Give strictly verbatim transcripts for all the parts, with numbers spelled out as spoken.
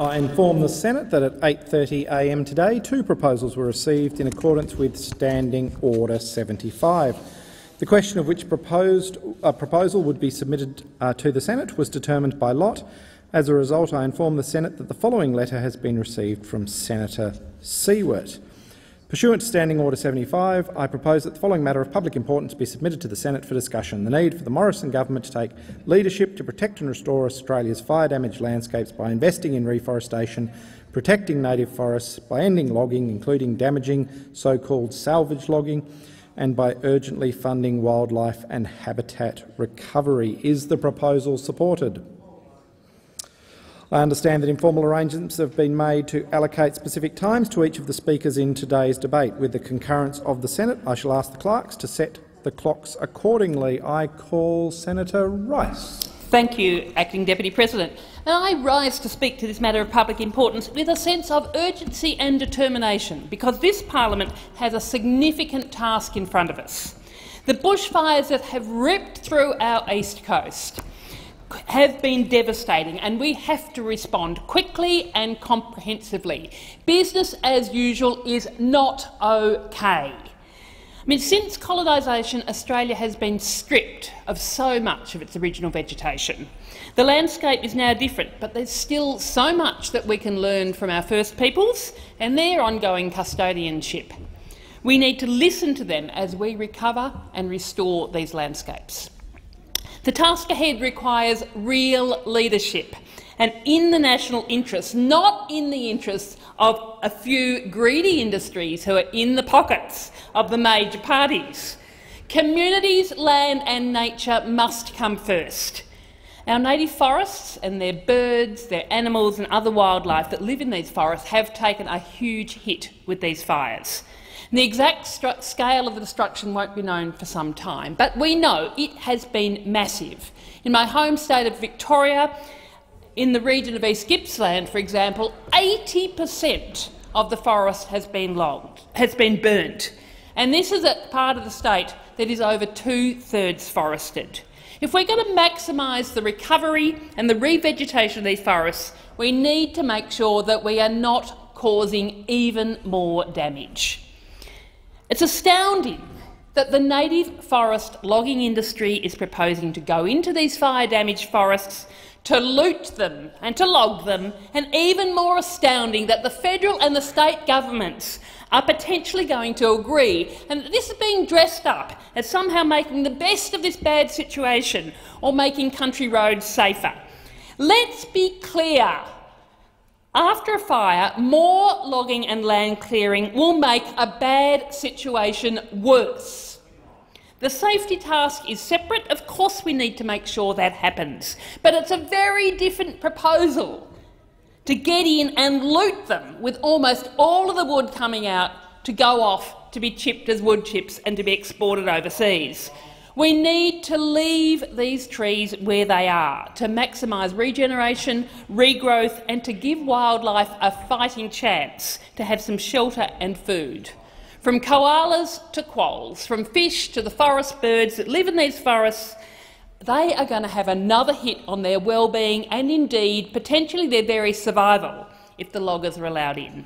I inform the Senate that at eight thirty a m today, two proposals were received in accordance with Standing Order seventy-five. The question of which proposed, uh, proposal would be submitted uh, to the Senate was determined by lot. As a result, I inform the Senate that the following letter has been received from Senator Siewert. Pursuant to Standing Order seventy-five, I propose that the following matter of public importance be submitted to the Senate for discussion: the need for the Morrison government to take leadership to protect and restore Australia's fire-damaged landscapes by investing in reforestation, protecting native forests, by ending logging, including damaging so-called salvage logging, and by urgently funding wildlife and habitat recovery. Is the proposal supported? I understand that informal arrangements have been made to allocate specific times to each of the speakers in today's debate. With the concurrence of the Senate, I shall ask the clerks to set the clocks accordingly. I call Senator Rice. Thank you, Acting Deputy President. And I rise to speak to this matter of public importance with a sense of urgency and determination, because this parliament has a significant task in front of us. The bushfires that have ripped through our east coast have been devastating, and we have to respond quickly and comprehensively. Business as usual is not okay. I mean, since colonisation, Australia has been stripped of so much of its original vegetation. The landscape is now different, but there's still so much that we can learn from our First Peoples and their ongoing custodianship. We need to listen to them as we recover and restore these landscapes. The task ahead requires real leadership, and in the national interest, not in the interests of a few greedy industries who are in the pockets of the major parties. Communities, land and nature must come first. Our native forests and their birds, their animals and other wildlife that live in these forests have taken a huge hit with these fires. The exact scale of the destruction won't be known for some time, but we know it has been massive. In my home state of Victoria, in the region of East Gippsland, for example, eighty per cent of the forest has been logged, has been burnt, and this is a part of the state that is over two-thirds forested. If we're going to maximise the recovery and the revegetation of these forests, we need to make sure that we are not causing even more damage. It's astounding that the native forest logging industry is proposing to go into these fire-damaged forests, to loot them and to log them, and even more astounding that the federal and the state governments are potentially going to agree, and that this is being dressed up as somehow making the best of this bad situation or making country roads safer. Let's be clear. After a fire, more logging and land clearing will make a bad situation worse. The safety task is separate. Of course we need to make sure that happens, but it's a very different proposal to get in and loot them with almost all of the wood coming out to go off to be chipped as wood chips and to be exported overseas. We need to leave these trees where they are to maximise regeneration, regrowth and to give wildlife a fighting chance to have some shelter and food. From koalas to quolls, from fish to the forest birds that live in these forests, they are going to have another hit on their well-being and indeed potentially their very survival if the loggers are allowed in.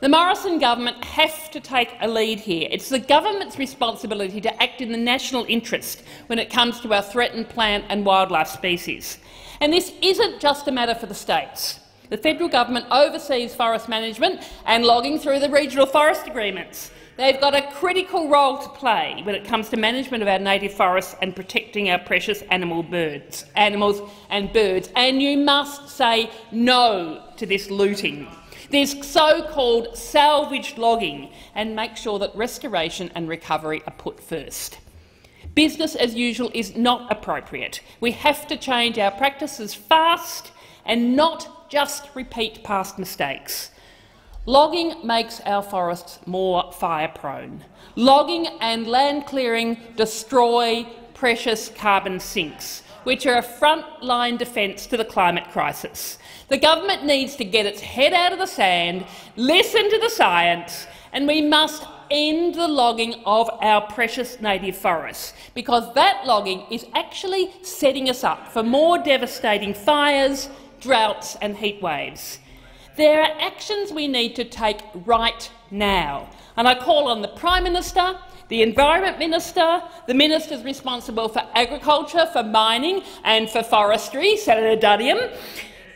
The Morrison government have to take a lead here. It's the government's responsibility to act in the national interest when it comes to our threatened plant and wildlife species. And this isn't just a matter for the states. The federal government oversees forest management and logging through the regional forest agreements. They've got a critical role to play when it comes to management of our native forests and protecting our precious animal birds, animals and birds. And you must say no to this looting, this so-called salvage logging, and make sure that restoration and recovery are put first. Business as usual is not appropriate. We have to change our practices fast and not just repeat past mistakes. Logging makes our forests more fire-prone. Logging and land clearing destroy precious carbon sinks, which are a front-line defence to the climate crisis. The government needs to get its head out of the sand, listen to the science, and we must end the logging of our precious native forests, because that logging is actually setting us up for more devastating fires, droughts and heat waves. There are actions we need to take right now, and I call on the Prime Minister, the Environment Minister, the Ministers responsible for agriculture, for mining and for forestry, Senator Duniam,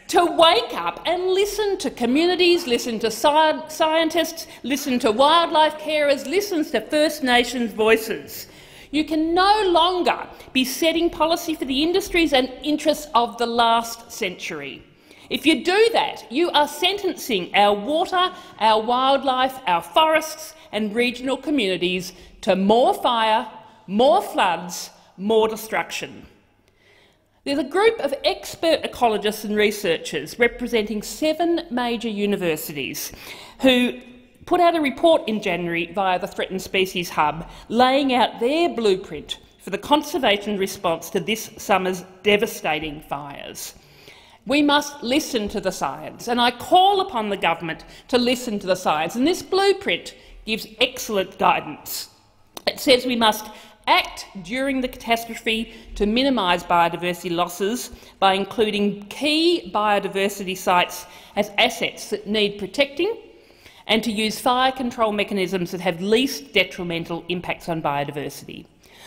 to wake up and listen to communities, listen to sci scientists, listen to wildlife carers, listen to First Nations voices. You can no longer be setting policy for the industries and interests of the last century. If you do that, you are sentencing our water, our wildlife, our forests and regional communities to more fire, more floods, more destruction. There's a group of expert ecologists and researchers representing seven major universities who put out a report in January via the Threatened Species Hub laying out their blueprint for the conservation response to this summer's devastating fires. We must listen to the science, and I call upon the government to listen to the science, and this blueprint gives excellent guidance. It says we must act during the catastrophe to minimise biodiversity losses by including key biodiversity sites as assets that need protecting and to use fire control mechanisms that have least detrimental impacts on biodiversity.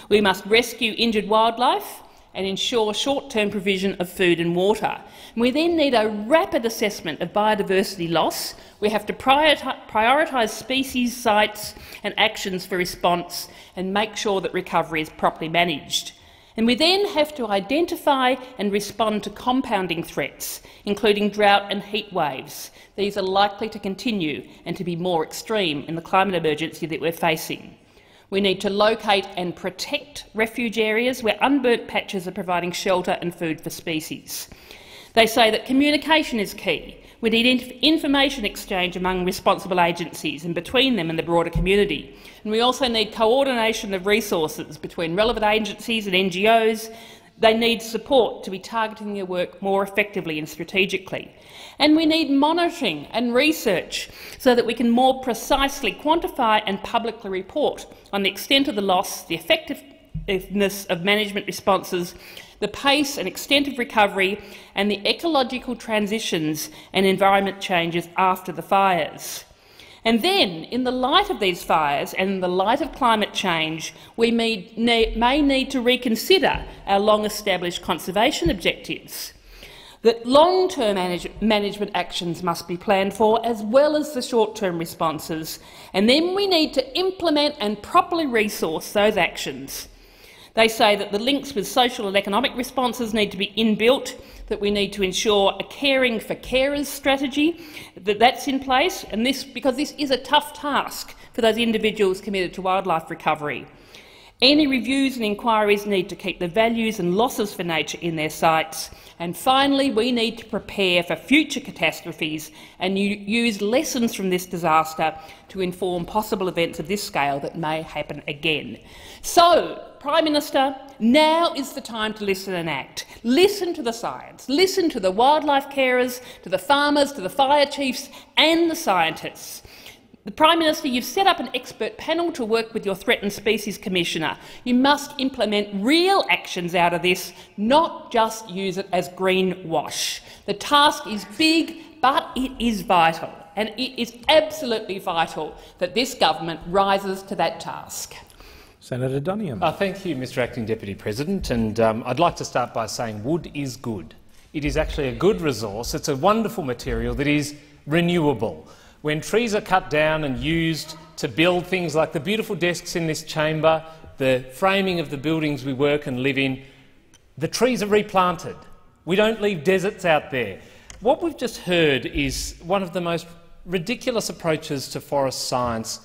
We must rescue injured wildlife and ensure short-term provision of food and water. We then need a rapid assessment of biodiversity loss. We have to prioritise species, sites and actions for response and make sure that recovery is properly managed. And we then have to identify and respond to compounding threats, including drought and heat waves. These are likely to continue and to be more extreme in the climate emergency that we're facing. We need to locate and protect refuge areas where unburnt patches are providing shelter and food for species. They say that communication is key. We need information exchange among responsible agencies and between them and the broader community. And we also need coordination of resources between relevant agencies and N G Os. They need support to be targeting their work more effectively and strategically. And we need monitoring and research so that we can more precisely quantify and publicly report on the extent of the loss, the effectiveness of management responses, the pace and extent of recovery, and the ecological transitions and environment changes after the fires. And then, in the light of these fires and in the light of climate change, we may need to reconsider our long-established conservation objectives. That long-term manage management actions must be planned for, as well as the short-term responses, and then we need to implement and properly resource those actions. They say that the links with social and economic responses need to be inbuilt, that we need to ensure a caring for carers strategy, that that's in place, and this, because this is a tough task for those individuals committed to wildlife recovery. Any reviews and inquiries need to keep the values and losses for nature in their sights. And finally, we need to prepare for future catastrophes and use lessons from this disaster to inform possible events of this scale that may happen again. So, Prime Minister, now is the time to listen and act. Listen to the science, listen to the wildlife carers, to the farmers, to the fire chiefs and the scientists. The Prime Minister, you've set up an expert panel to work with your Threatened Species Commissioner. You must implement real actions out of this, not just use it as greenwash. The task is big, but it is vital, and it is absolutely vital that this government rises to that task. Senator Duniam. Uh, thank you, Mr Acting Deputy President, and um, I'd like to start by saying wood is good. It is actually a good resource. It's a wonderful material that is renewable. When trees are cut down and used to build things like the beautiful desks in this chamber, the framing of the buildings we work and live in, the trees are replanted. We don't leave deserts out there. What we've just heard is one of the most ridiculous approaches to forest science,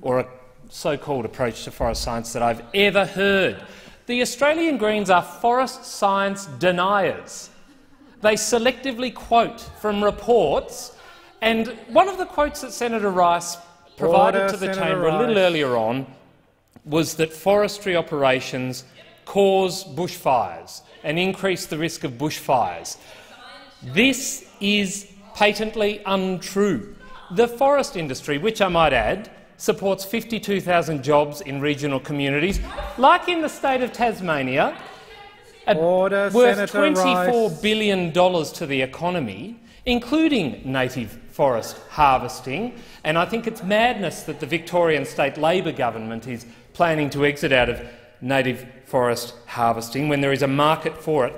or a so-called approach to forest science, that I've ever heard. The Australian Greens are forest science deniers. They selectively quote from reports. And one of the quotes that Senator Rice provided Order, to the Senator chamber Rice. a little earlier on was that forestry operations cause bushfires and increase the risk of bushfires. This is patently untrue. The forest industry, which I might add, supports fifty-two thousand jobs in regional communities, like in the state of Tasmania, Order, worth Senator twenty-four Rice. billion dollars to the economy. including native forest harvesting, and I think it's madness that the Victorian state Labor government is planning to exit out of native forest harvesting when there is a market for it.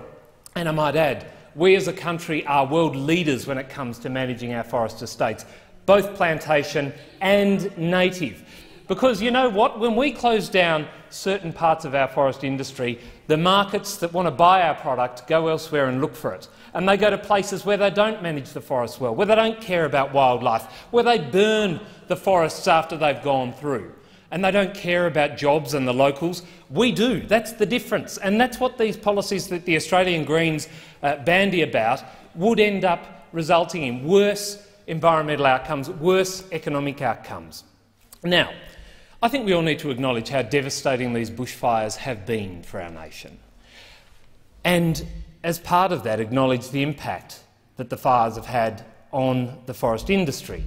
And I might add, we as a country are world leaders when it comes to managing our forest estates, both plantation and native. Because you know what? When we close down certain parts of our forest industry, the markets that want to buy our product go elsewhere and look for it. And they go to places where they don't manage the forest well, where they don't care about wildlife, where they burn the forests after they've gone through. And they don't care about jobs and the locals. We do. That's the difference. And that's what these policies that the Australian Greens uh, bandy about would end up resulting in: worse environmental outcomes, worse economic outcomes. Now, I think we all need to acknowledge how devastating these bushfires have been for our nation, and as part of that acknowledge the impact that the fires have had on the forest industry.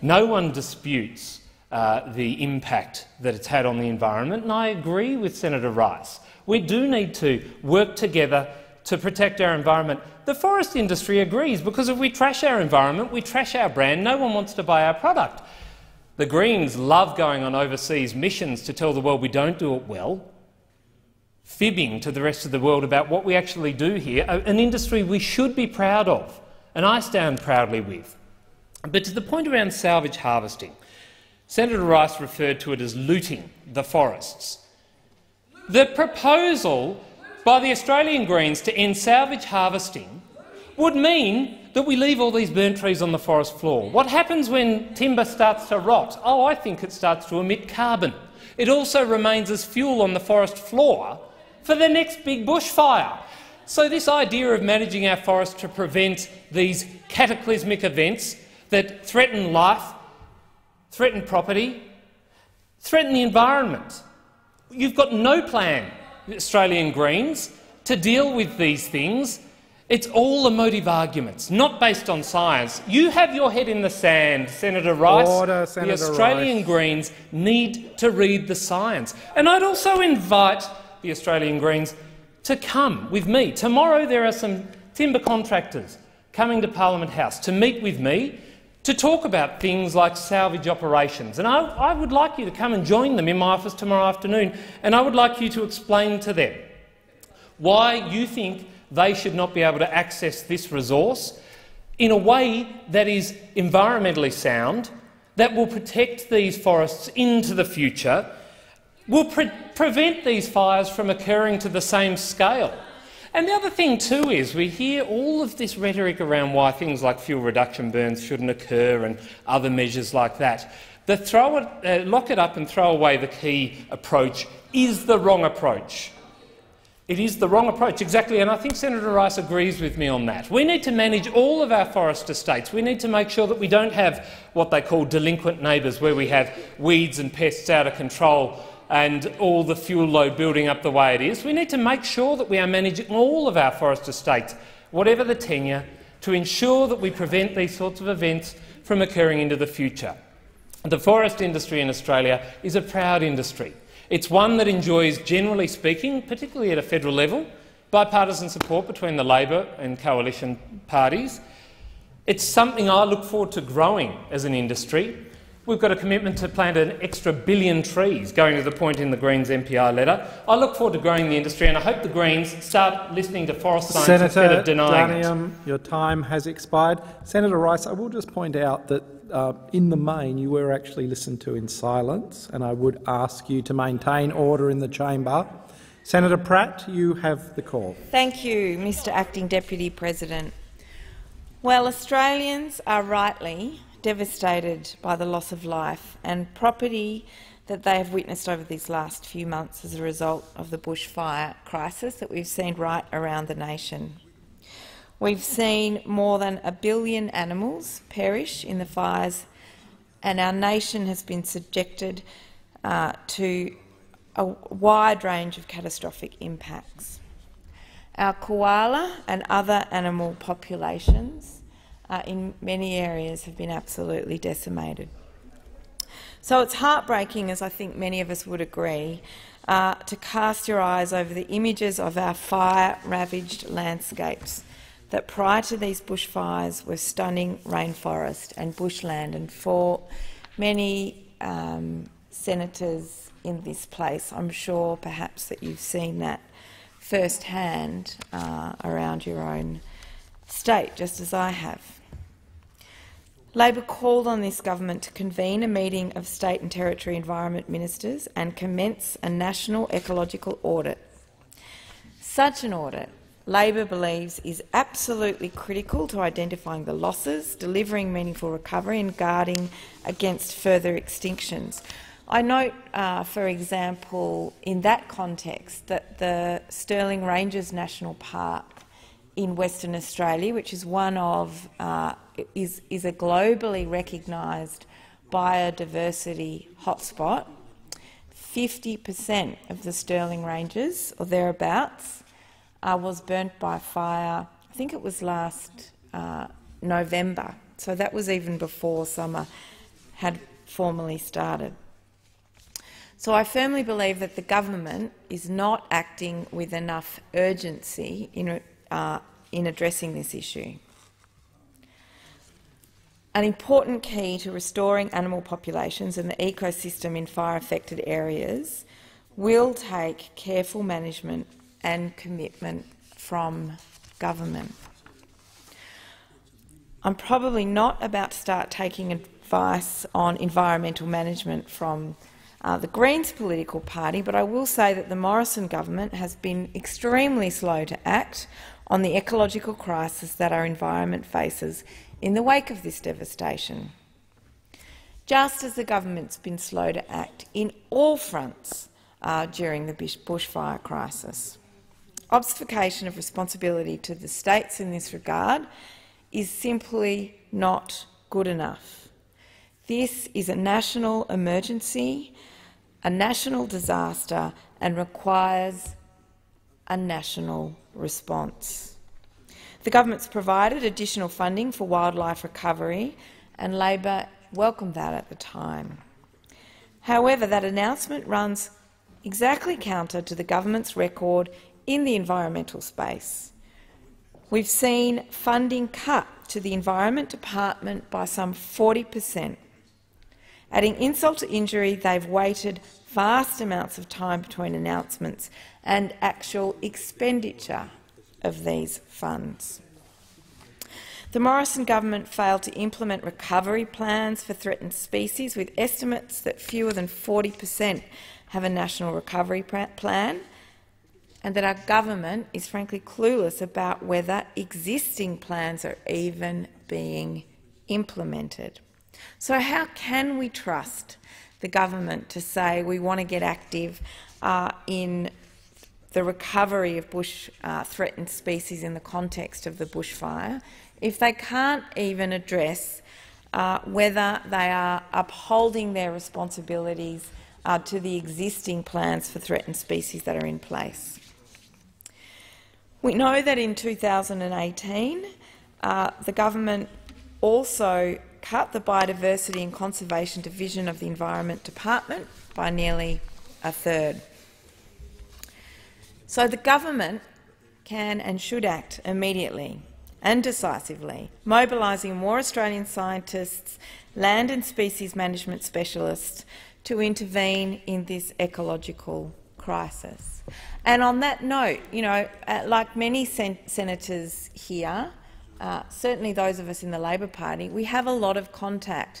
No one disputes Uh, the impact that it's had on the environment, and I agree with Senator Rice. We do need to work together to protect our environment. The forest industry agrees, because if we trash our environment, we trash our brand. No one wants to buy our product. The Greens love going on overseas missions to tell the world we don't do it well, fibbing to the rest of the world about what we actually do here, an industry we should be proud of, and I stand proudly with. But to the point around salvage harvesting, Senator Rice referred to it as looting the forests. The proposal by the Australian Greens to end salvage harvesting would mean that we leave all these burnt trees on the forest floor. What happens when timber starts to rot? Oh, I think it starts to emit carbon. It also remains as fuel on the forest floor for the next big bushfire. So this idea of managing our forests to prevent these cataclysmic events that threaten life, threaten property, threaten the environment. You've got no plan, Australian Greens, to deal with these things. It's all emotive arguments, not based on science. You have your head in the sand, Senator Rice. Order, Senator the Australian Rice. Greens need to read the science. And I'd also invite the Australian Greens to come with me. Tomorrow there are some timber contractors coming to Parliament House to meet with me to talk about things like salvage operations. And I, I would like you to come and join them in my office tomorrow afternoon, and I would like you to explain to them why you think they should not be able to access this resource in a way that is environmentally sound, that will protect these forests into the future, will pre prevent these fires from occurring to the same scale. And the other thing too is we hear all of this rhetoric around why things like fuel reduction burns shouldn't occur and other measures like that. The throw it, uh, lock it up and throw away the key approach is the wrong approach. It is the wrong approach, exactly, and I think Senator Rice agrees with me on that. We need to manage all of our forest estates. We need to make sure that we don't have what they call delinquent neighbours, where we have weeds and pests out of control and all the fuel load building up the way it is. We need to make sure that we are managing all of our forest estates, whatever the tenure, to ensure that we prevent these sorts of events from occurring into the future. The forest industry in Australia is a proud industry. It's one that enjoys, generally speaking, particularly at a federal level, bipartisan support between the Labor and coalition parties. It's something I look forward to growing as an industry. We've got a commitment to plant an extra billion trees, going to the point in the Greens M P I letter. I look forward to growing the industry, and I hope the Greens start listening to forest science Senator instead of denying Duniam, it. Senator Duniam, your time has expired. Senator Rice, I will just point out that uh, in the main you were actually listened to in silence, and I would ask you to maintain order in the chamber. Senator Pratt, you have the call. Thank you, Mister Acting Deputy President. Well, Australians are rightly devastated by the loss of life and property that they have witnessed over these last few months as a result of the bushfire crisis that we've seen right around the nation. We've seen more than a billion animals perish in the fires, and our nation has been subjected uh, to a wide range of catastrophic impacts. Our koala and other animal populations Uh, in many areas have been absolutely decimated. So it's heartbreaking, as I think many of us would agree, uh, to cast your eyes over the images of our fire-ravaged landscapes that prior to these bushfires were stunning rainforest and bushland, and for many um, senators in this place, I'm sure perhaps that you've seen that firsthand uh, around your own state, just as I have. Labor called on this government to convene a meeting of state and territory environment ministers and commence a national ecological audit. Such an audit, Labor believes, is absolutely critical to identifying the losses, delivering meaningful recovery and guarding against further extinctions. I note, uh, for example, in that context that the Stirling Ranges National Park in Western Australia, which is one of uh, is, is a globally recognised biodiversity hotspot, fifty percent of the Stirling Ranges, or thereabouts, Uh, was burnt by fire, I think it was last uh, November, so that was even before summer had formally started. So I firmly believe that the government is not acting with enough urgency in, uh, in addressing this issue. An important key to restoring animal populations and the ecosystem in fire-affected areas will take careful management and commitment from government. I'm probably not about to start taking advice on environmental management from uh, the Greens political party, but I will say that the Morrison government has been extremely slow to act on the ecological crisis that our environment faces in the wake of this devastation. Just as the government's been slow to act in all fronts uh, during the bushfire crisis. Obfuscation of responsibility to the states in this regard is simply not good enough. This is a national emergency, a national disaster, and requires a national response. The government's provided additional funding for wildlife recovery, and Labor welcomed that at the time. However, that announcement runs exactly counter to the government's record in the environmental space. We've seen funding cut to the Environment Department by some forty percent. Adding insult to injury, they've waited vast amounts of time between announcements and actual expenditure of these funds. The Morrison government failed to implement recovery plans for threatened species, with estimates that fewer than forty percent have a national recovery plan, and that our government is frankly clueless about whether existing plans are even being implemented. So how can we trust the government to say we want to get active uh, in the recovery of bush uh, threatened species in the context of the bushfire if they can't even address uh, whether they are upholding their responsibilities uh, to the existing plans for threatened species that are in place? We know that in two thousand eighteen uh, the government also cut the Biodiversity and Conservation Division of the Environment Department by nearly a third. So the government can and should act immediately and decisively, mobilising more Australian scientists, land and species management specialists to intervene in this ecological crisis. And on that note, you know, like many sen senators here, uh, certainly those of us in the Labor Party, we have a lot of contact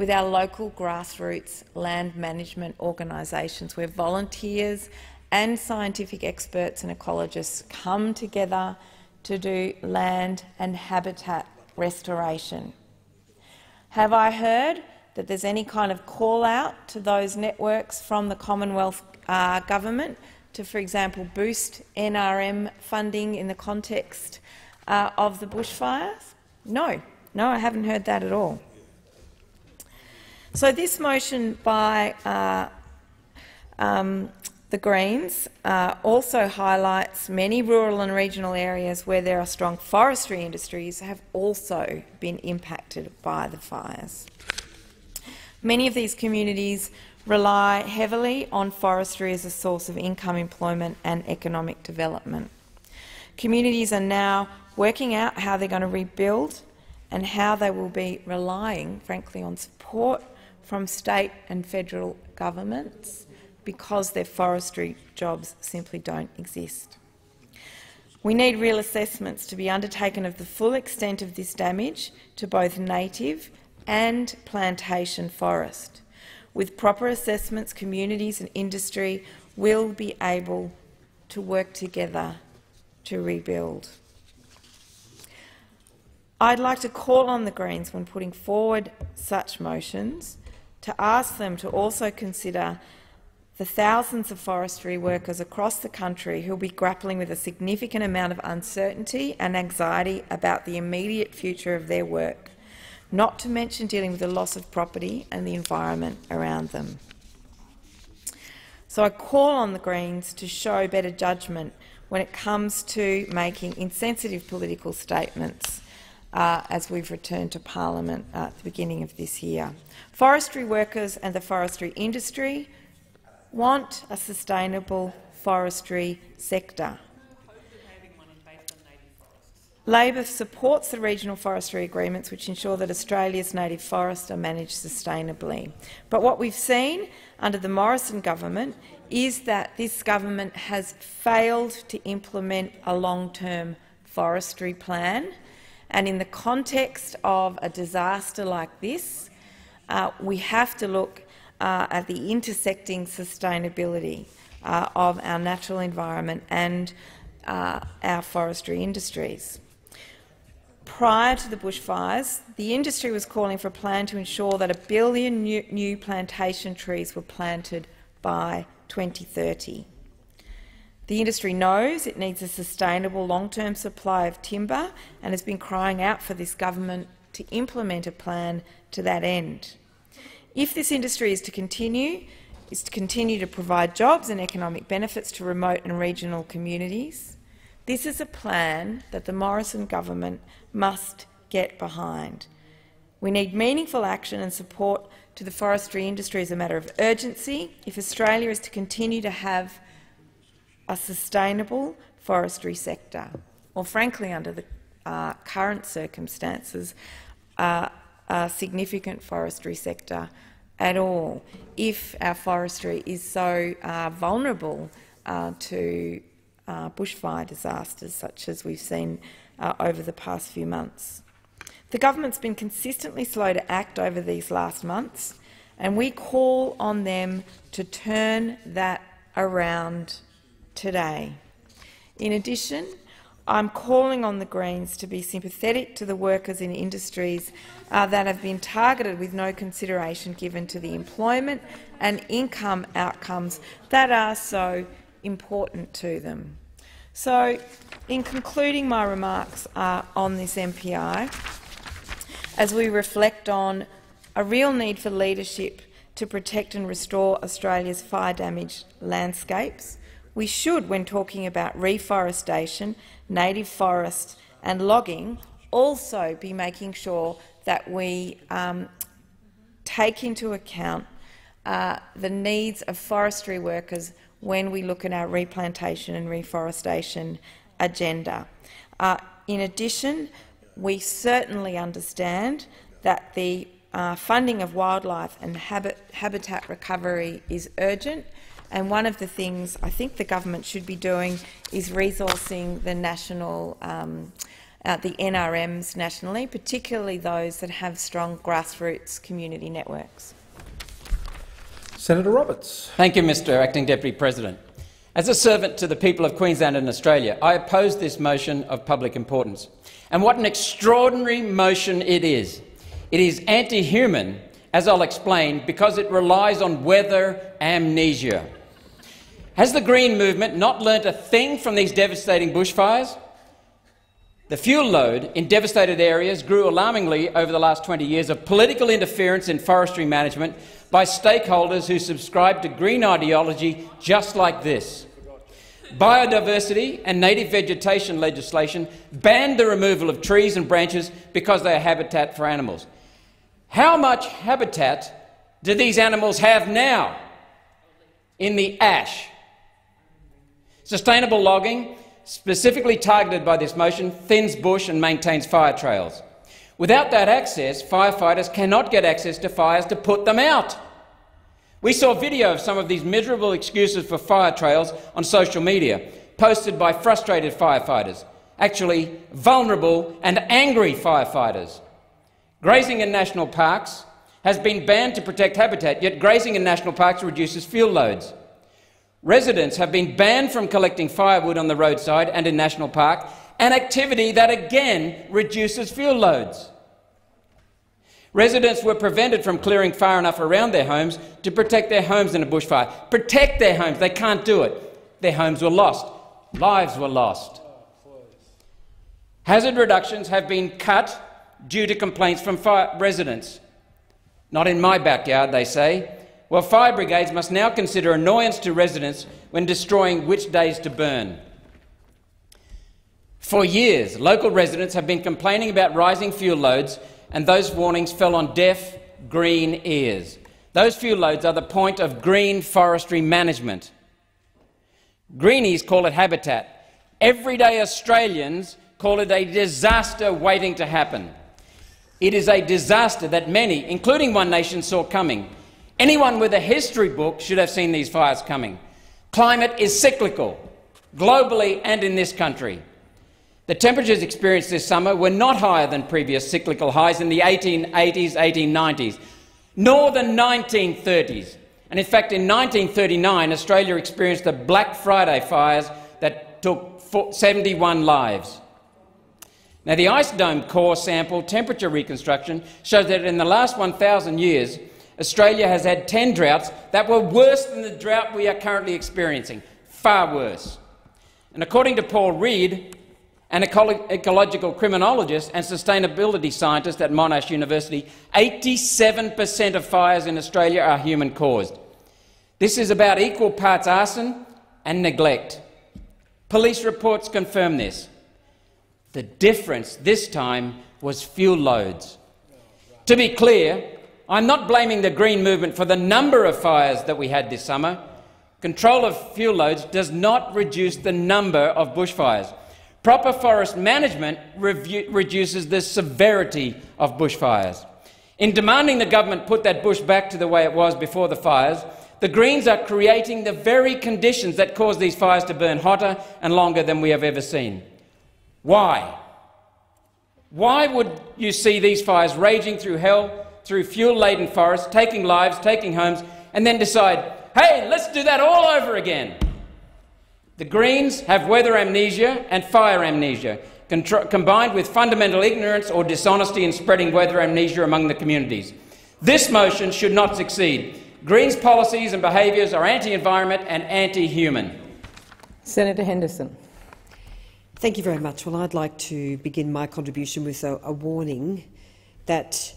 with our local grassroots land management organisations, where volunteers and scientific experts and ecologists come together to do land and habitat restoration. Have I heard that there's any kind of call out to those networks from the Commonwealth uh, government to, for example, boost N R M funding in the context uh, of the bushfires? No, no, I haven't heard that at all. So this motion by uh, um, the Greens uh, also highlights many rural and regional areas where there are strong forestry industries have also been impacted by the fires. Many of these communities rely heavily on forestry as a source of income, employment and economic development. Communities are now working out how they're going to rebuild and how they will be relying, frankly, on support from state and federal governments, because their forestry jobs simply don't exist. We need real assessments to be undertaken of the full extent of this damage to both native and plantation forest. With proper assessments, communities and industry will be able to work together to rebuild. I'd like to call on the Greens, when putting forward such motions, to ask them to also consider the thousands of forestry workers across the country who will be grappling with a significant amount of uncertainty and anxiety about the immediate future of their work, not to mention dealing with the loss of property and the environment around them. So I call on the Greens to show better judgment when it comes to making insensitive political statements, Uh, as we've returned to Parliament uh, at the beginning of this year. Forestry workers and the forestry industry want a sustainable forestry sector. Labor supports the regional forestry agreements, which ensure that Australia's native forests are managed sustainably. But what we've seen under the Morrison government is that this government has failed to implement a long-term forestry plan. And in the context of a disaster like this, uh, we have to look uh, at the intersecting sustainability uh, of our natural environment and uh, our forestry industries. Prior to the bushfires, the industry was calling for a plan to ensure that a billion new, new plantation trees were planted by twenty thirty. The industry knows it needs a sustainable long-term supply of timber and has been crying out for this government to implement a plan to that end. If this industry is to continue, is to continue to provide jobs and economic benefits to remote and regional communities, this is a plan that the Morrison government must get behind. We need meaningful action and support to the forestry industry as a matter of urgency if Australia is to continue to have a sustainable forestry sector, or frankly, under the uh, current circumstances, uh, a significant forestry sector at all, if our forestry is so uh, vulnerable uh, to uh, bushfire disasters such as we've seen uh, over the past few months. The government's been consistently slow to act over these last months, and we call on them to turn that around today. In addition, I'm calling on the Greens to be sympathetic to the workers in industries uh, that have been targeted with no consideration given to the employment and income outcomes that are so important to them. So, in concluding my remarks uh, on this M P I, as we reflect on a real need for leadership to protect and restore Australia's fire-damaged landscapes, we should, when talking about reforestation, native forests and logging, also be making sure that we um, take into account uh, the needs of forestry workers when we look at our replantation and reforestation agenda. Uh, in addition, we certainly understand that the uh, funding of wildlife and habit, habitat recovery is urgent. And one of the things I think the government should be doing is resourcing the national, um, uh, the N R Ms nationally, particularly those that have strong grassroots community networks. Senator Roberts. Thank you, Mister Acting Deputy President. As a servant to the people of Queensland and Australia, I oppose this motion of public importance. And what an extraordinary motion it is. It is anti-human, as I'll explain, because it relies on weather amnesia. Has the Green movement not learnt a thing from these devastating bushfires? The fuel load in devastated areas grew alarmingly over the last twenty years of political interference in forestry management by stakeholders who subscribe to green ideology just like this. Biodiversity and native vegetation legislation banned the removal of trees and branches because they are habitat for animals. How much habitat do these animals have now? In the ash. Sustainable logging specifically targeted by this motion, thins bush and maintains fire trails. Without that access, firefighters cannot get access to fires to put them out. We saw video of some of these miserable excuses for fire trails on social media, posted by frustrated firefighters, actually vulnerable and angry firefighters. Grazing in national parks has been banned to protect habitat, yet grazing in national parks reduces fuel loads. Residents have been banned from collecting firewood on the roadside and in national park, an activity that again reduces fuel loads. Residents were prevented from clearing far enough around their homes to protect their homes in a bushfire. Protect their homes. They can't do it. Their homes were lost. Lives were lost. Hazard reductions have been cut due to complaints from fire residents. Not in my backyard, they say. Well, fire brigades must now consider annoyance to residents when destroying which days to burn. For years, local residents have been complaining about rising fuel loads, and those warnings fell on deaf, green ears. Those fuel loads are the point of green forestry management. Greenies call it habitat. Everyday Australians call it a disaster waiting to happen. It is a disaster that many, including One Nation, saw coming. Anyone with a history book should have seen these fires coming. Climate is cyclical, globally and in this country. The temperatures experienced this summer were not higher than previous cyclical highs in the eighteen eighties, eighteen nineties, nor the nineteen thirties. And in fact, in nineteen thirty-nine, Australia experienced the Black Friday fires that took seventy-one lives. Now, the Ice Dome core sample temperature reconstruction shows that in the last one thousand years, Australia has had ten droughts that were worse than the drought we are currently experiencing, far worse. And according to Paul Reid, an eco ecological criminologist and sustainability scientist at Monash University, eighty-seven percent of fires in Australia are human-caused. This is about equal parts arson and neglect. Police reports confirm this. The difference this time was fuel loads. To be clear, I'm not blaming the Green movement for the number of fires that we had this summer. Control of fuel loads does not reduce the number of bushfires. Proper forest management reduces the severity of bushfires. In demanding the government put that bush back to the way it was before the fires, the Greens are creating the very conditions that cause these fires to burn hotter and longer than we have ever seen. Why? Why would you see these fires raging through hell, through fuel-laden forests, taking lives, taking homes, and then decide, hey, let's do that all over again? The Greens have weather amnesia and fire amnesia, combined with fundamental ignorance or dishonesty in spreading weather amnesia among the communities. This motion should not succeed. Greens' policies and behaviours are anti-environment and anti-human. Senator Henderson. Thank you very much. Well, I'd like to begin my contribution with a, a warning that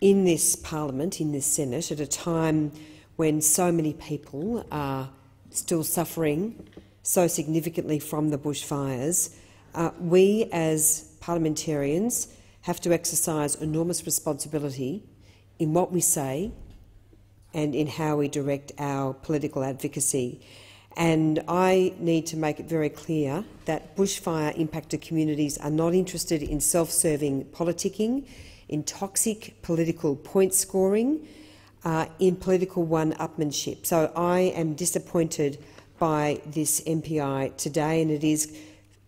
in this parliament, in this Senate, at a time when so many people are still suffering so significantly from the bushfires, uh, we as parliamentarians have to exercise enormous responsibility in what we say and in how we direct our political advocacy. And I need to make it very clear that bushfire-impacted communities are not interested in self-serving politicking, in toxic political point scoring, uh, in political one-upmanship. So I am disappointed by this M P I today, and it is,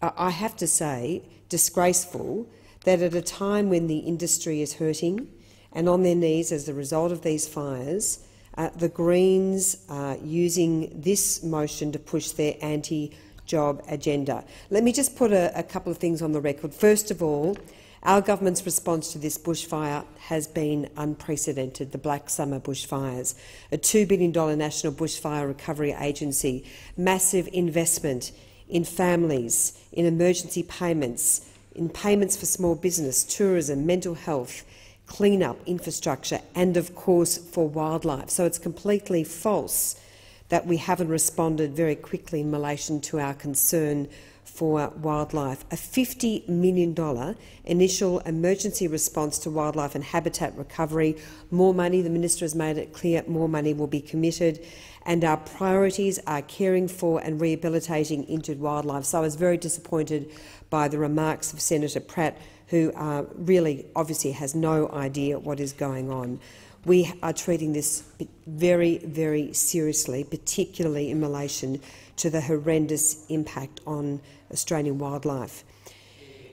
uh, I have to say, disgraceful that at a time when the industry is hurting and on their knees as a result of these fires, uh, the Greens are using this motion to push their anti-job agenda. Let me just put a, a couple of things on the record. First of all, our government's response to this bushfire has been unprecedented, the Black Summer bushfires, a two billion dollar national bushfire recovery agency, massive investment in families, in emergency payments, in payments for small business, tourism, mental health, clean-up, infrastructure and, of course, for wildlife. So it's completely false that we haven't responded very quickly in relation to our concern for wildlife, a fifty million dollars initial emergency response to wildlife and habitat recovery. More money, the Minister has made it clear, more money will be committed, and our priorities are caring for and rehabilitating injured wildlife. So I was very disappointed by the remarks of Senator Pratt, who uh, really obviously has no idea what is going on. We are treating this very, very seriously, particularly in relation to the horrendous impact on Australian wildlife.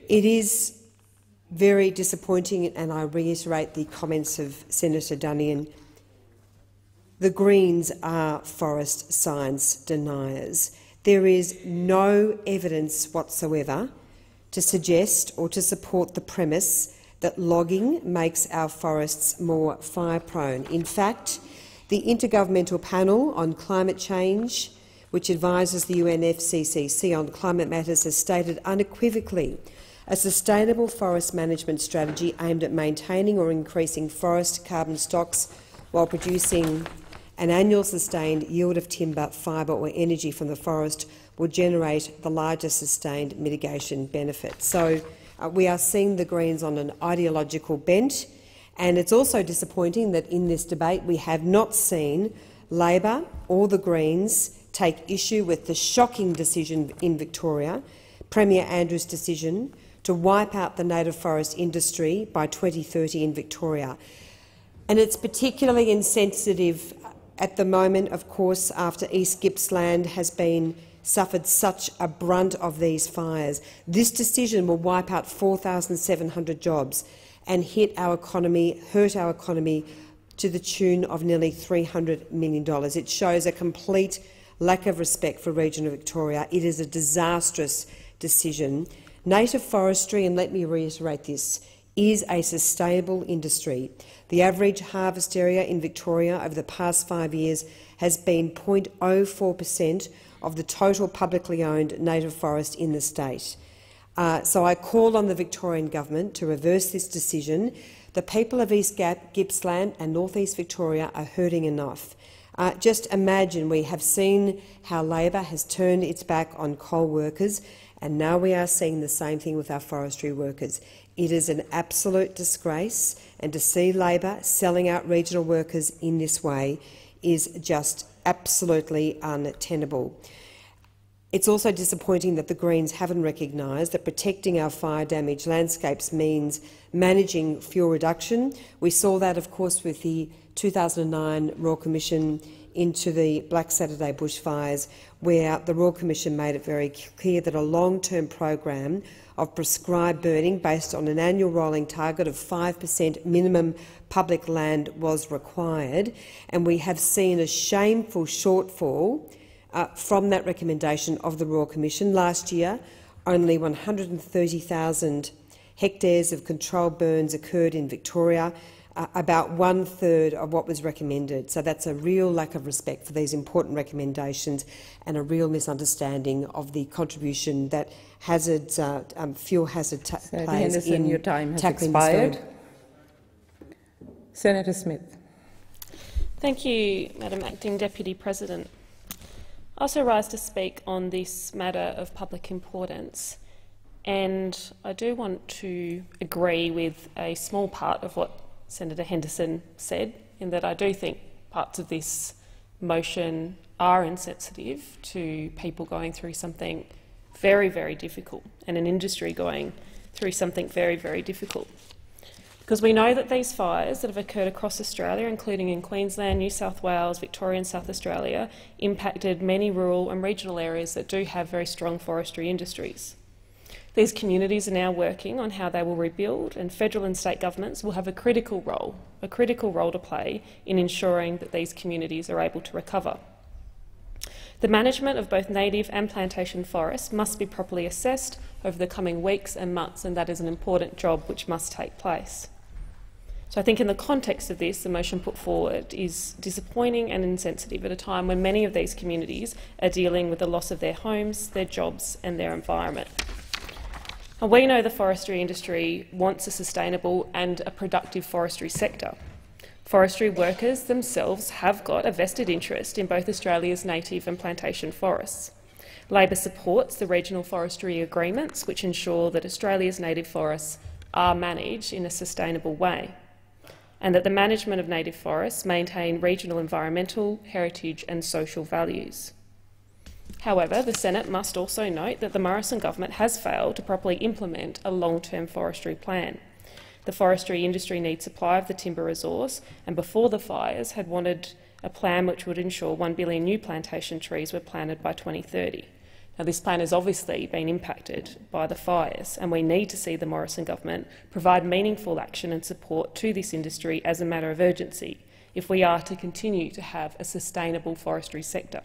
It is very disappointing, and I reiterate the comments of Senator Duniam. The Greens are forest science deniers. There is no evidence whatsoever to suggest or to support the premise that logging makes our forests more fire-prone. In fact, the Intergovernmental Panel on Climate Change, which advises the U N F C C C on climate matters, has stated unequivocally a sustainable forest management strategy aimed at maintaining or increasing forest carbon stocks while producing an annual sustained yield of timber, fibre or energy from the forest will generate the largest sustained mitigation benefit. So uh, we are seeing the Greens on an ideological bent, and it's also disappointing that in this debate we have not seen Labor or the Greens take issue with the shocking decision in Victoria, Premier Andrews' decision to wipe out the native forest industry by twenty thirty in Victoria. And it's particularly insensitive at the moment, of course, after East Gippsland has been suffered such a brunt of these fires. This decision will wipe out four thousand seven hundred jobs and hit our economy, hurt our economy to the tune of nearly three hundred million dollars. It shows a complete lack of respect for regional Victoria. It is a disastrous decision. Native forestry, and let me reiterate this, is a sustainable industry. The average harvest area in Victoria over the past five years has been zero point zero four per cent of the total publicly owned native forest in the state. Uh, so I call on the Victorian government to reverse this decision. The people of East Gippsland and North East Victoria are hurting enough. Uh, just imagine, we have seen how Labor has turned its back on coal workers, and now we are seeing the same thing with our forestry workers. It is an absolute disgrace, and to see Labor selling out regional workers in this way is just absolutely untenable. It's also disappointing that the Greens haven't recognised that protecting our fire-damaged landscapes means managing fuel reduction. We saw that, of course, with the two thousand nine Royal Commission into the Black Saturday bushfires, where the Royal Commission made it very clear that a long-term program of prescribed burning based on an annual rolling target of five per cent minimum public land was required, and we have seen a shameful shortfall uh, from that recommendation of the Royal Commission. Last year, only one hundred thirty thousand hectares of controlled burns occurred in Victoria, Uh, about one-third of what was recommended. So that's a real lack of respect for these important recommendations and a real misunderstanding of the contribution that hazards, uh, um, fuel hazard ta Senator plays Henderson, in your time has expired. Senator Smith. Thank you, Madam Acting Deputy President. I also rise to speak on this matter of public importance. And I do want to agree with a small part of what Senator Henderson said, in that I do think parts of this motion are insensitive to people going through something very, very difficult and an industry going through something very, very difficult. Because we know that these fires that have occurred across Australia, including in Queensland, New South Wales, Victoria and South Australia, impacted many rural and regional areas that do have very strong forestry industries. These communities are now working on how they will rebuild, and federal and state governments will have a critical role, a critical role to play in ensuring that these communities are able to recover. The management of both native and plantation forests must be properly assessed over the coming weeks and months, and that is an important job which must take place. So I think in the context of this, the motion put forward is disappointing and insensitive at a time when many of these communities are dealing with the loss of their homes, their jobs and their environment. We know the forestry industry wants a sustainable and a productive forestry sector. Forestry workers themselves have got a vested interest in both Australia's native and plantation forests. Labor supports the regional forestry agreements, which ensure that Australia's native forests are managed in a sustainable way, and that the management of native forests maintain regional environmental, heritage and social values. However, the Senate must also note that the Morrison government has failed to properly implement a long-term forestry plan. The forestry industry needs supply of the timber resource, and before the fires had wanted a plan which would ensure one billion new plantation trees were planted by twenty thirty. Now, this plan has obviously been impacted by the fires, and we need to see the Morrison government provide meaningful action and support to this industry as a matter of urgency if we are to continue to have a sustainable forestry sector.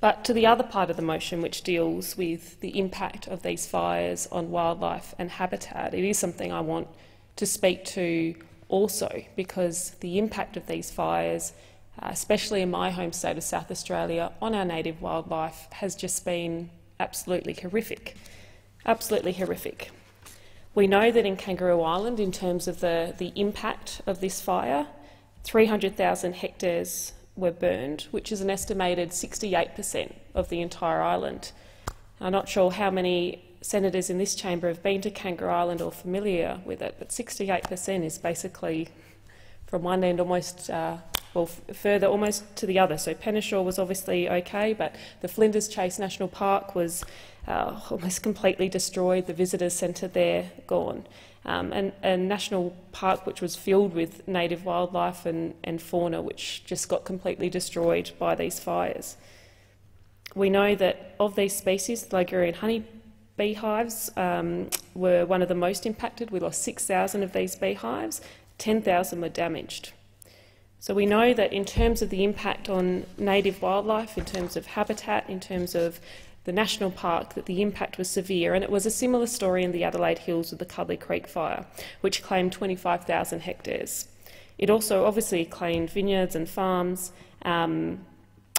But to the other part of the motion, which deals with the impact of these fires on wildlife and habitat, it is something I want to speak to also, because the impact of these fires, Uh, especially in my home state of South Australia, on our native wildlife has just been absolutely horrific. Absolutely horrific. We know that in Kangaroo Island, in terms of the, the impact of this fire, three hundred thousand hectares were burned, which is an estimated sixty-eight percent of the entire island. I'm not sure how many senators in this chamber have been to Kangaroo Island or familiar with it, but sixty-eight percent is basically from one end almost uh, Well, further almost to the other. So Penneshaw was obviously okay, but the Flinders Chase National Park was uh, almost completely destroyed. The visitors centre there gone, um, and a national park which was filled with native wildlife and, and fauna, which just got completely destroyed by these fires. We know that of these species, the Ligurian honey beehives um, were one of the most impacted. We lost six thousand of these beehives. ten thousand were damaged. So we know that in terms of the impact on native wildlife, in terms of habitat, in terms of the national park, that the impact was severe, and it was a similar story in the Adelaide Hills with the Cuddly Creek fire, which claimed twenty-five thousand hectares. It also obviously claimed vineyards and farms, um,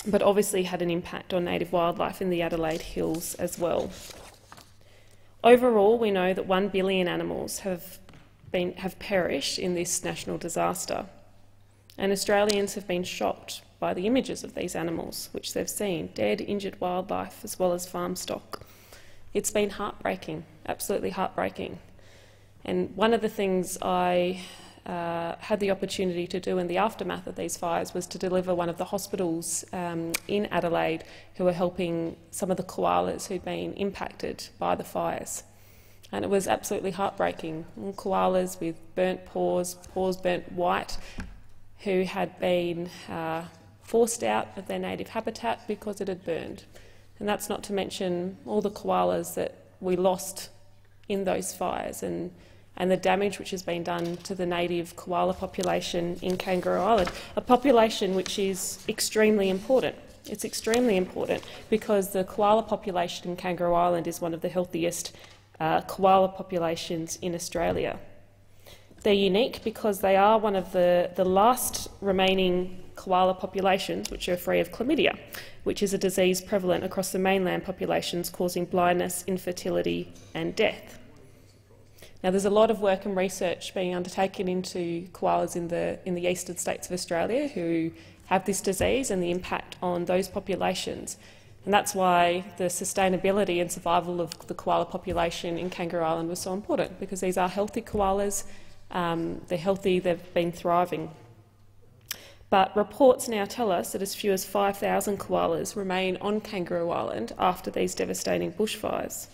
but obviously had an impact on native wildlife in the Adelaide Hills as well. Overall, we know that one billion animals have, been, have perished in this national disaster. And Australians have been shocked by the images of these animals, which they've seen, dead, injured wildlife, as well as farm stock. It's been heartbreaking, absolutely heartbreaking. And one of the things I uh, had the opportunity to do in the aftermath of these fires was to deliver one of the hospitals um, in Adelaide who were helping some of the koalas who'd been impacted by the fires. And it was absolutely heartbreaking. Koalas with burnt paws, paws burnt white, who had been uh, forced out of their native habitat because it had burned. And that's not to mention all the koalas that we lost in those fires and, and the damage which has been done to the native koala population in Kangaroo Island, a population which is extremely important. It's extremely important because the koala population in Kangaroo Island is one of the healthiest uh, koala populations in Australia. They're unique because they are one of the, the last remaining koala populations which are free of chlamydia, which is a disease prevalent across the mainland populations, causing blindness, infertility and death. Now, there's a lot of work and research being undertaken into koalas in the, in the eastern states of Australia who have this disease and the impact on those populations. And that's why the sustainability and survival of the koala population in Kangaroo Island was so important, because these are healthy koalas. Um, they're healthy, they've been thriving. But reports now tell us that as few as five thousand koalas remain on Kangaroo Island after these devastating bushfires.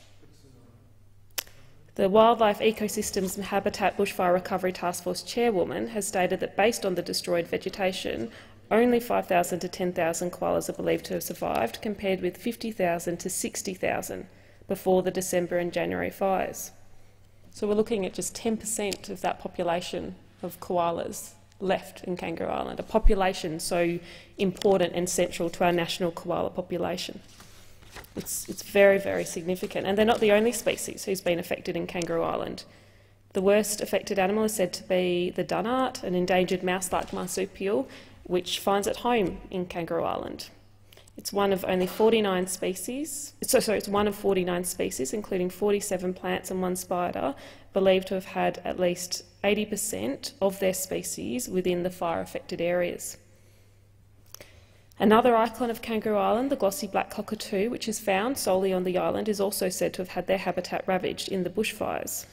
The Wildlife Ecosystems and Habitat Bushfire Recovery Task Force chairwoman has stated that, based on the destroyed vegetation, only five thousand to ten thousand koalas are believed to have survived, compared with fifty thousand to sixty thousand before the December and January fires. So we're looking at just ten percent of that population of koalas left in Kangaroo Island, a population so important and central to our national koala population. It's, it's very, very significant. And they're not the only species who's been affected in Kangaroo Island. The worst affected animal is said to be the Dunnart, an endangered mouse-like marsupial, which finds its home in Kangaroo Island. It's one of only forty-nine species. So, so it's one of forty-nine species, including forty-seven plants and one spider, believed to have had at least eighty percent of their species within the fire-affected areas. Another icon of Kangaroo Island, the glossy black cockatoo, which is found solely on the island, is also said to have had their habitat ravaged in the bushfires.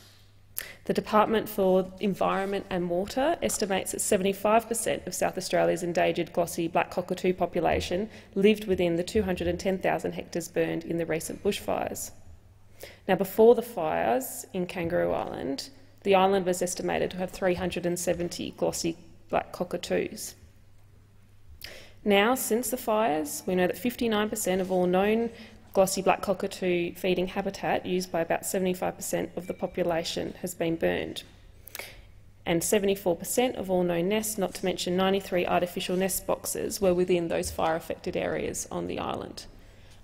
The Department for Environment and Water estimates that seventy-five per cent of South Australia's endangered glossy black cockatoo population lived within the two hundred and ten thousand hectares burned in the recent bushfires. Now, before the fires in Kangaroo Island, the island was estimated to have three hundred and seventy glossy black cockatoos. Now, since the fires, we know that fifty-nine per cent of all known glossy black cockatoo feeding habitat used by about seventy-five per cent of the population has been burned, and seventy-four per cent of all known nests, not to mention ninety-three artificial nest boxes, were within those fire-affected areas on the island.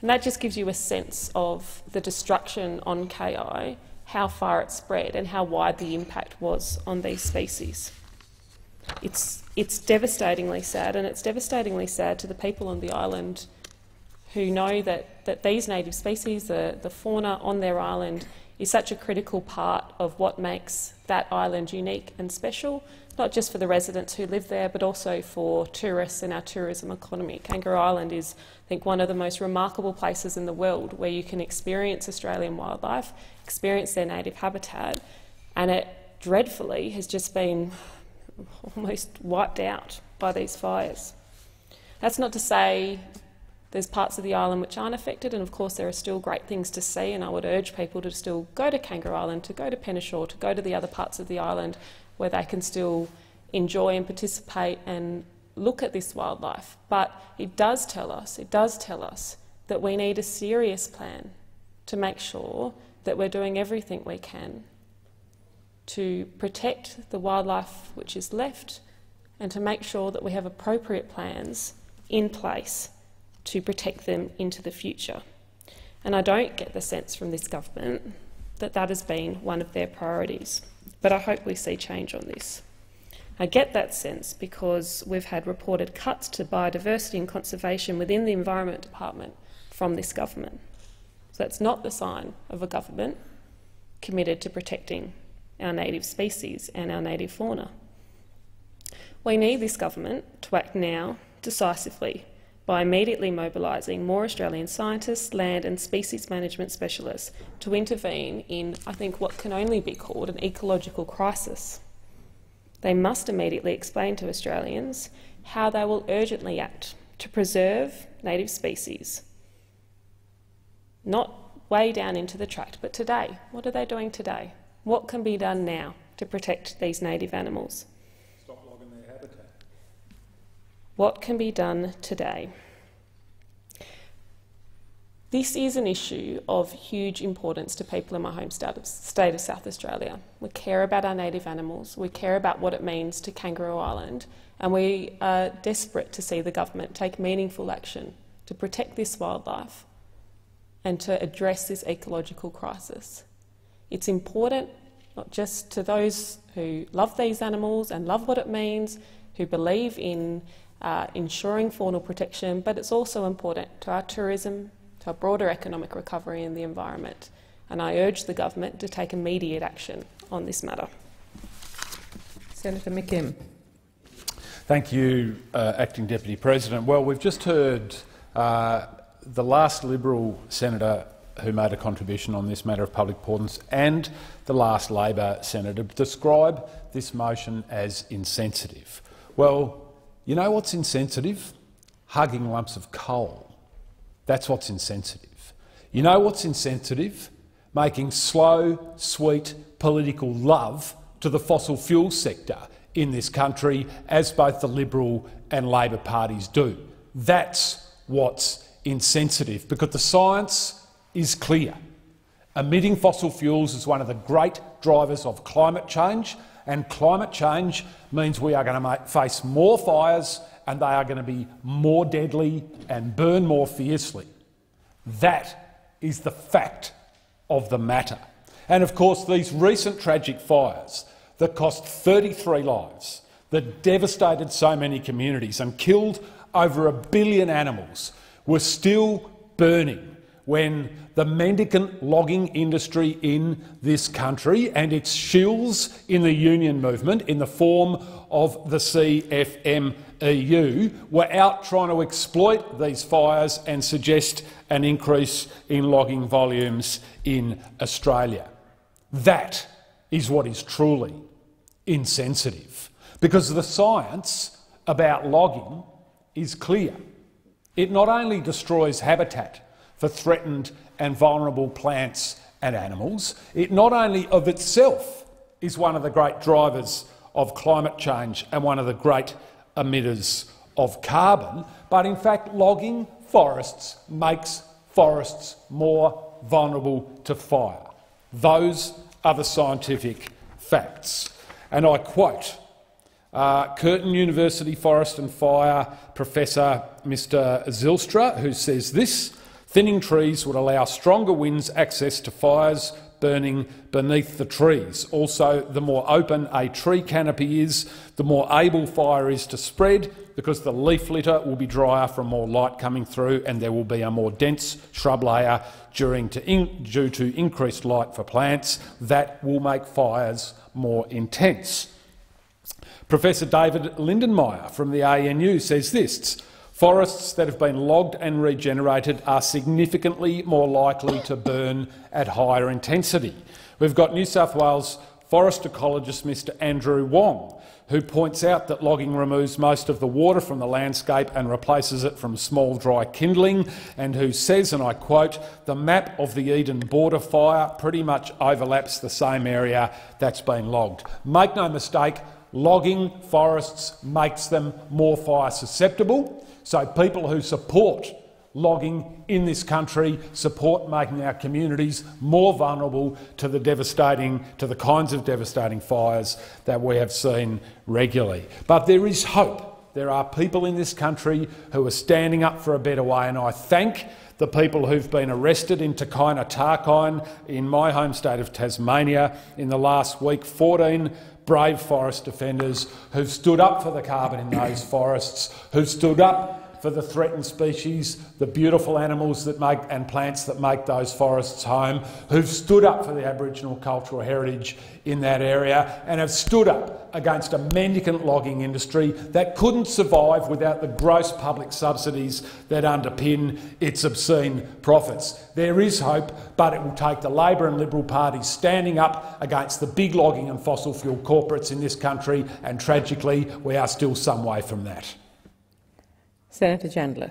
And that just gives you a sense of the destruction on K I, how far it spread and how wide the impact was on these species. It's, it's devastatingly sad, and it's devastatingly sad to the people on the island who know that, that these native species, the, the fauna on their island, is such a critical part of what makes that island unique and special, not just for the residents who live there, but also for tourists and our tourism economy. Kangaroo Island is, I think, one of the most remarkable places in the world where you can experience Australian wildlife, experience their native habitat, and it dreadfully has just been almost wiped out by these fires. That's not to say there's parts of the island which aren't affected, and of course there are still great things to see, and I would urge people to still go to Kangaroo Island, to go to Penneshaw, to go to the other parts of the island where they can still enjoy and participate and look at this wildlife. But it does tell us, it does tell us that we need a serious plan to make sure that we're doing everything we can to protect the wildlife which is left and to make sure that we have appropriate plans in place to protect them into the future. And I don't get the sense from this government that that has been one of their priorities, but I hope we see change on this. I get that sense because we've had reported cuts to biodiversity and conservation within the Environment Department from this government. So that's not the sign of a government committed to protecting our native species and our native fauna. We need this government to act now decisively by immediately mobilising more Australian scientists, land and species management specialists to intervene in, I think, what can only be called an ecological crisis. They must immediately explain to Australians how they will urgently act to preserve native species, not way down into the tract, but today. What are they doing today? What can be done now to protect these native animals? Stop logging their habitat. What can be done today? This is an issue of huge importance to people in my home state of South Australia. We care about our native animals, we care about what it means to Kangaroo Island, and we are desperate to see the government take meaningful action to protect this wildlife and to address this ecological crisis. It's important not just to those who love these animals and love what it means, who believe in uh, ensuring faunal protection, but it's also important to our tourism, to our broader economic recovery and the environment. And I urge the government to take immediate action on this matter. Senator McKim. Thank you, uh, Acting Deputy President. Well, we've just heard uh, the last Liberal senator who made a contribution on this matter of public importance, and the last Labor senator, describe this motion as insensitive. Well, you know what's insensitive? Hugging lumps of coal. That's what's insensitive. You know what's insensitive? Making slow, sweet political love to the fossil fuel sector in this country, as both the Liberal and Labor parties do. That's what's insensitive, because the science is clear. Emitting fossil fuels is one of the great drivers of climate change, and climate change means we are going to face more fires, and they are going to be more deadly and burn more fiercely. That is the fact of the matter. And of course, these recent tragic fires that cost thirty-three lives, that devastated so many communities and killed over a billion animals, were still burning when the mendicant logging industry in this country and its shills in the union movement in the form of the C F M E U were out trying to exploit these fires and suggest an increase in logging volumes in Australia. That is what is truly insensitive, because the science about logging is clear. It not only destroys habitat for threatened and vulnerable plants and animals. It not only of itself is one of the great drivers of climate change and one of the great emitters of carbon, but in fact logging forests makes forests more vulnerable to fire. Those are the scientific facts. And I quote Uh, Curtin University Forest and Fire Professor Mister Zylstra, who says this: thinning trees would allow stronger winds access to fires burning beneath the trees. Also, the more open a tree canopy is, the more able fire is to spread, because the leaf litter will be drier from more light coming through, and there will be a more dense shrub layer during to in, due to increased light for plants. That will make fires more intense. Professor David Lindenmayer from the A N U says this: forests that have been logged and regenerated are significantly more likely to burn at higher intensity. We've got New South Wales forest ecologist Mister Andrew Wong, who points out that logging removes most of the water from the landscape and replaces it from small dry kindling, and who says, and I quote, "the map of the Eden border fire pretty much overlaps the same area that's been logged." Make no mistake, logging forests makes them more fire susceptible, so people who support logging in this country support making our communities more vulnerable to the devastating, to the kinds of devastating fires that we have seen regularly. But there is hope. There are people in this country who are standing up for a better way, and I thank the people who've been arrested in Takina Tarkine in my home state of Tasmania in the last week, fourteen brave forest defenders who've stood up for the carbon in those forests, who've stood up for the threatened species, the beautiful animals that make and plants that make those forests home, who've stood up for the Aboriginal cultural heritage in that area, and have stood up against a mendicant logging industry that couldn't survive without the gross public subsidies that underpin its obscene profits. There is hope, but it will take the Labor and Liberal parties standing up against the big logging and fossil fuel corporates in this country, and tragically we are still some way from that. Senator Chandler.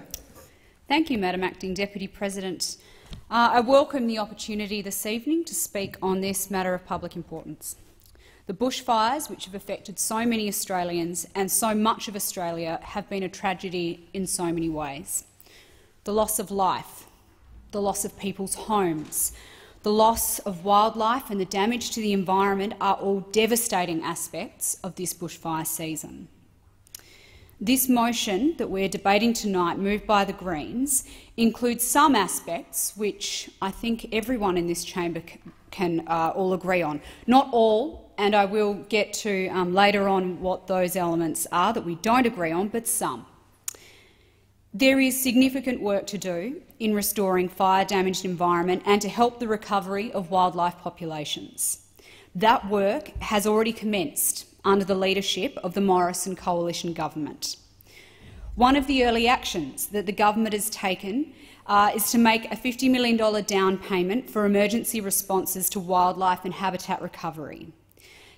Thank you, Madam Acting Deputy President. Uh, I welcome the opportunity this evening to speak on this matter of public importance. The bushfires, which have affected so many Australians and so much of Australia, have been a tragedy in so many ways. The loss of life, the loss of people's homes, the loss of wildlife and the damage to the environment are all devastating aspects of this bushfire season. This motion that we're debating tonight, moved by the Greens, includes some aspects which I think everyone in this chamber can uh, all agree on. Not all, and I will get to um, later on what those elements are that we don't agree on, but some. There is significant work to do in restoring fire-damaged environment and to help the recovery of wildlife populations. That work has already commenced under the leadership of the Morrison coalition government. One of the early actions that the government has taken uh, is to make a fifty million dollar down payment for emergency responses to wildlife and habitat recovery.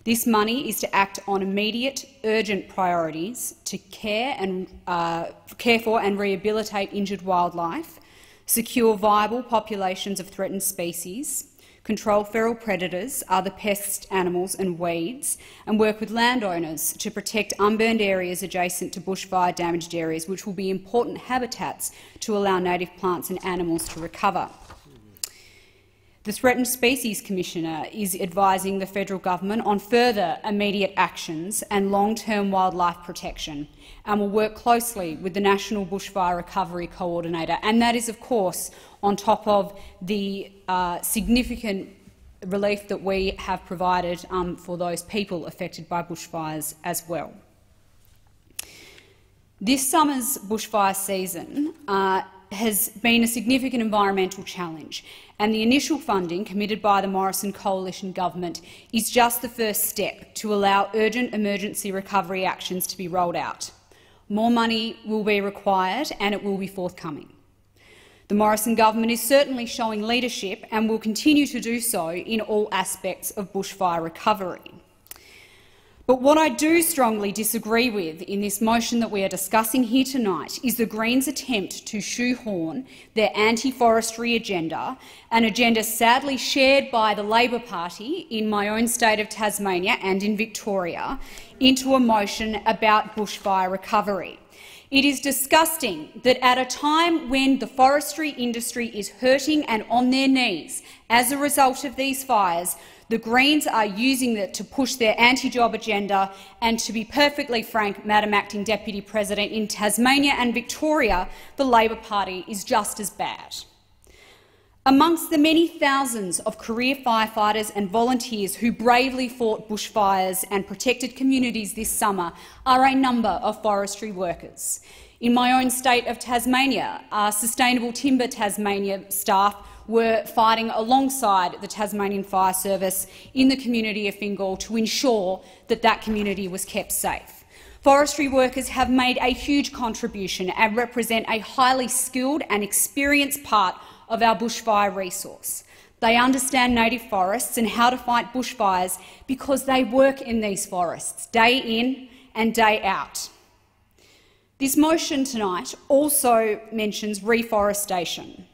This money is to act on immediate, urgent priorities to care, and, uh, care for and rehabilitate injured wildlife, secure viable populations of threatened species, control feral predators, other pests, animals and weeds, and work with landowners to protect unburned areas adjacent to bushfire-damaged areas, which will be important habitats to allow native plants and animals to recover. The Threatened Species Commissioner is advising the federal government on further immediate actions and long-term wildlife protection, and will work closely with the National Bushfire Recovery Coordinator. And that is, of course, on top of the uh, significant relief that we have provided um, for those people affected by bushfires as well. This summer's bushfire season uh, has been a significant environmental challenge, and the initial funding committed by the Morrison coalition government is just the first step to allow urgent emergency recovery actions to be rolled out. More money will be required, and it will be forthcoming. The Morrison government is certainly showing leadership and will continue to do so in all aspects of bushfire recovery. But what I do strongly disagree with in this motion that we are discussing here tonight is the Greens' attempt to shoehorn their anti-forestry agenda, an agenda sadly shared by the Labor Party in my own state of Tasmania and in Victoria, into a motion about bushfire recovery. It is disgusting that at a time when the forestry industry is hurting and on their knees as a result of these fires, the Greens are using it to push their anti-job agenda, and, to be perfectly frank, Madam Acting Deputy President, in Tasmania and Victoria, the Labor Party is just as bad. Amongst the many thousands of career firefighters and volunteers who bravely fought bushfires and protected communities this summer are a number of forestry workers. In my own state of Tasmania, our Sustainable Timber Tasmania staff were fighting alongside the Tasmanian Fire Service in the community of Fingal to ensure that that community was kept safe. Forestry workers have made a huge contribution and represent a highly skilled and experienced part of our bushfire resource. They understand native forests and how to fight bushfires because they work in these forests day in and day out. This motion tonight also mentions reforestation.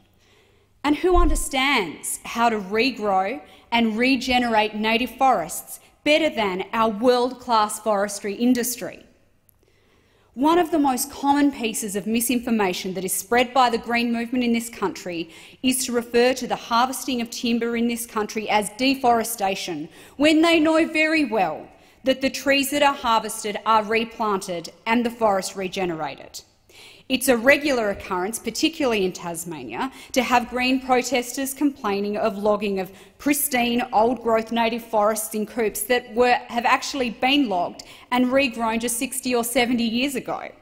And who understands how to regrow and regenerate native forests better than our world-class forestry industry? One of the most common pieces of misinformation that is spread by the Green movement in this country is to refer to the harvesting of timber in this country as deforestation, when they know very well that the trees that are harvested are replanted and the forest regenerated. It's a regular occurrence, particularly in Tasmania, to have Green protesters complaining of logging of pristine, old-growth native forests in coops that were, have actually been logged and regrown just sixty or seventy years ago.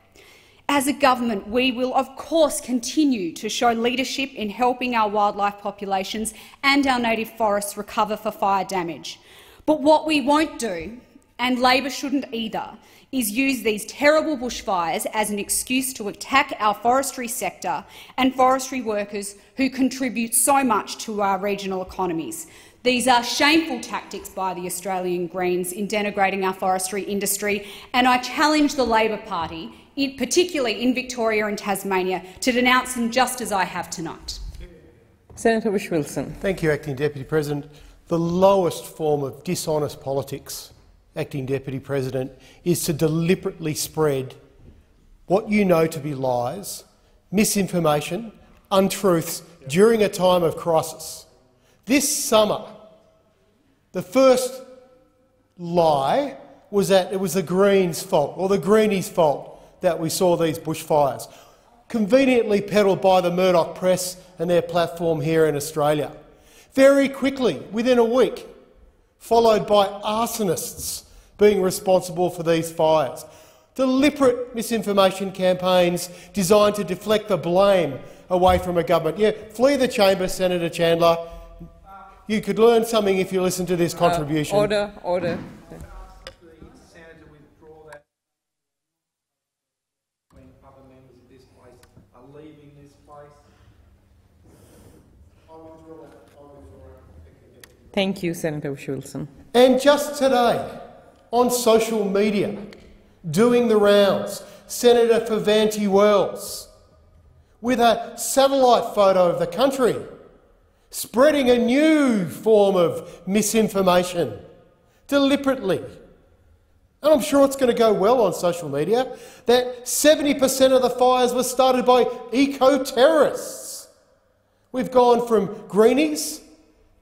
As a government, we will of course continue to show leadership in helping our wildlife populations and our native forests recover for fire damage. But what we won't do, and Labor shouldn't either, is use these terrible bushfires as an excuse to attack our forestry sector and forestry workers who contribute so much to our regional economies. These are shameful tactics by the Australian Greens in denigrating our forestry industry, and I challenge the Labor Party, particularly in Victoria and Tasmania, to denounce them just as I have tonight. Senator Whish-Wilson. Thank you, Acting Deputy President. The lowest form of dishonest politics, Acting Deputy President, is to deliberately spread what you know to be lies, misinformation, untruths during a time of crisis. This summer, the first lie was that it was the Greens' fault or the Greenies' fault that we saw these bushfires, conveniently peddled by the Murdoch Press and their platform here in Australia. Very quickly, within a week, followed by arsonists being responsible for these fires. Deliberate misinformation campaigns designed to deflect the blame away from a government. Yeah, flee the chamber, Senator Chandler. You could learn something if you listen to this contribution. Uh, order, order. Thank you, Senator Whish-Wilson. And just today, on social media, doing the rounds, Senator Fierravanti-Wells, with a satellite photo of the country, spreading a new form of misinformation, deliberately. And I'm sure it's going to go well on social media, that seventy percent of the fires were started by eco-terrorists. We've gone from Greenies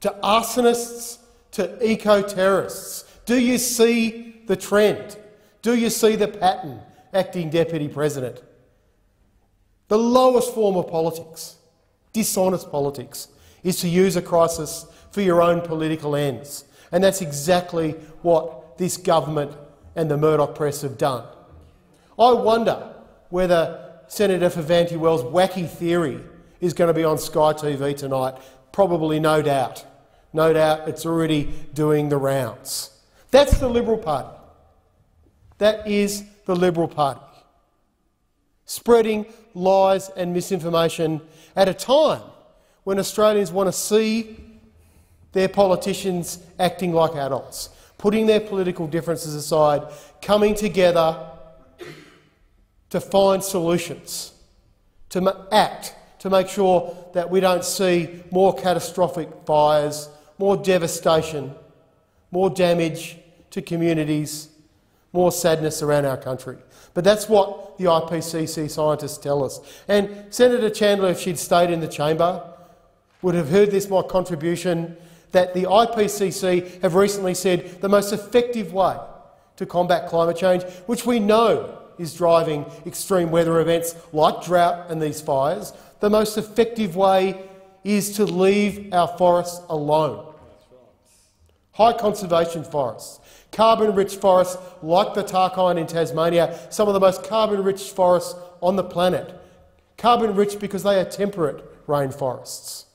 to arsonists, to eco-terrorists. Do you see the trend? Do you see the pattern, Acting Deputy President? The lowest form of politics, dishonest politics, is to use a crisis for your own political ends, and that's exactly what this government and the Murdoch Press have done. I wonder whether Senator Fierravanti-Wells' wacky theory is going to be on Sky T V tonight. Probably, no doubt. No doubt it's already doing the rounds. That's the Liberal Party. That is the Liberal Party. Spreading lies and misinformation at a time when Australians want to see their politicians acting like adults, putting their political differences aside, coming together to find solutions, to act, to make sure that we don't see more catastrophic fires, more devastation, more damage to communities, more sadness around our country. But that's what the I P C C scientists tell us. And Senator Chandler, if she'd stayed in the chamber, would have heard this, my contribution, that the I P C C have recently said the most effective way to combat climate change, which we know is driving extreme weather events like drought and these fires, the most effective way is to leave our forests alone. High conservation forests, carbon-rich forests like the Tarkine in Tasmania, some of the most carbon-rich forests on the planet. Carbon-rich because they are temperate rainforests.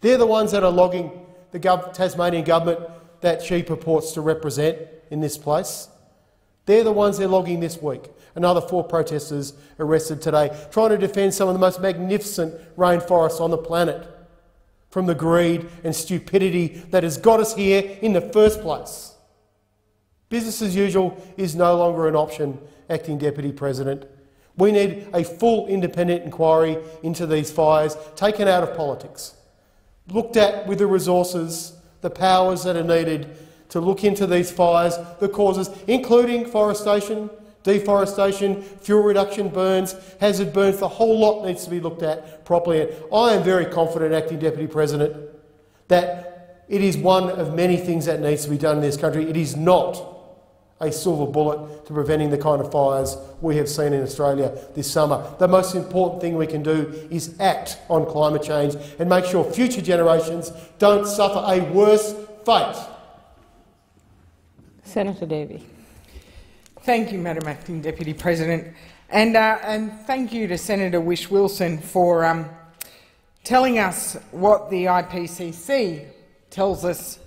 They're the ones that are logging the gov Tasmanian government that she purports to represent in this place. They're the ones they're logging this week. Another four protesters arrested today, trying to defend some of the most magnificent rainforests on the planet from the greed and stupidity that has got us here in the first place. Business as usual is no longer an option, Acting Deputy President. We need a full independent inquiry into these fires, taken out of politics, looked at with the resources, the powers that are needed to look into these fires, the causes, including forestation, deforestation, fuel reduction burns, hazard burns, the whole lot needs to be looked at properly. And I am very confident, Acting Deputy President, that it is one of many things that needs to be done in this country. It is not a silver bullet to preventing the kind of fires we have seen in Australia this summer. The most important thing we can do is act on climate change and make sure future generations don't suffer a worse fate. Senator Davey. Thank you, Madam Acting Deputy President, and, uh, and thank you to Senator Whish-Wilson for um, telling us what the I P C C tells us,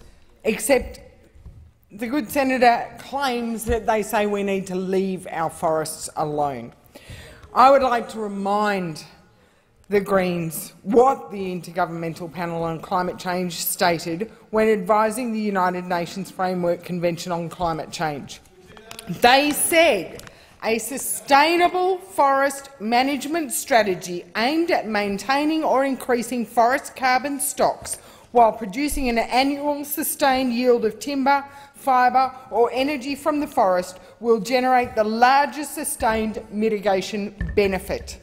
except the good senator claims that they say we need to leave our forests alone. I would like to remind the Greens what the Intergovernmental Panel on Climate Change stated when advising the United Nations Framework Convention on Climate Change. They said a sustainable forest management strategy aimed at maintaining or increasing forest carbon stocks while producing an annual sustained yield of timber, fibre or energy from the forest will generate the largest sustained mitigation benefit.